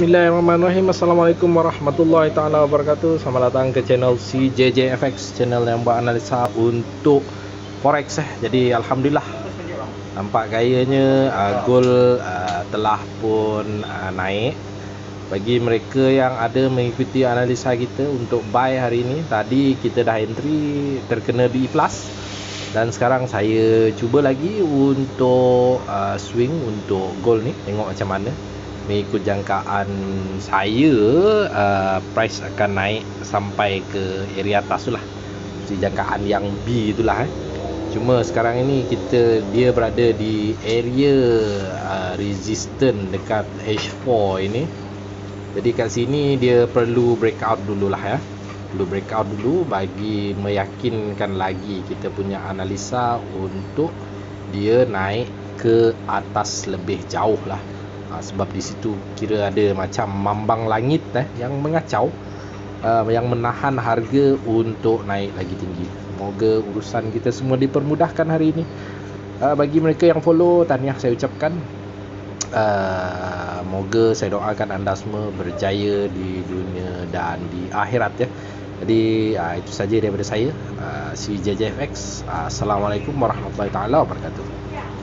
Bismillahirrahmanirrahim. Assalamualaikum warahmatullahi ta'ala wabarakatuh. Selamat datang ke channel CJJFX, channel yang beranalisa untuk forex Jadi alhamdulillah, nampak kayaknya gold telah pun naik. Bagi mereka yang ada mengikuti analisa kita untuk buy hari ini, tadi kita dah entry terkena BE+, dan sekarang saya cuba lagi untuk swing untuk gold ni, tengok macam mana. Mengikut jangkaan saya, price akan naik sampai ke area atas tu lah, di jangkaan yang B tu lah Cuma sekarang ini dia berada di area resistance dekat H4 ini. Jadi kat sini dia perlu breakout dulu lah perlu breakout dulu bagi meyakinkan lagi kita punya analisa untuk dia naik ke atas lebih jauh lah. Sebab di situ kira ada macam mambang langit yang mengacau, yang menahan harga untuk naik lagi tinggi. Semoga urusan kita semua dipermudahkan hari ini. Bagi mereka yang follow, tahniah saya ucapkan. Moga saya doakan anda semua berjaya di dunia dan di akhirat Jadi itu saja daripada saya, CJJFX. Assalamualaikum warahmatullahi wabarakatuh.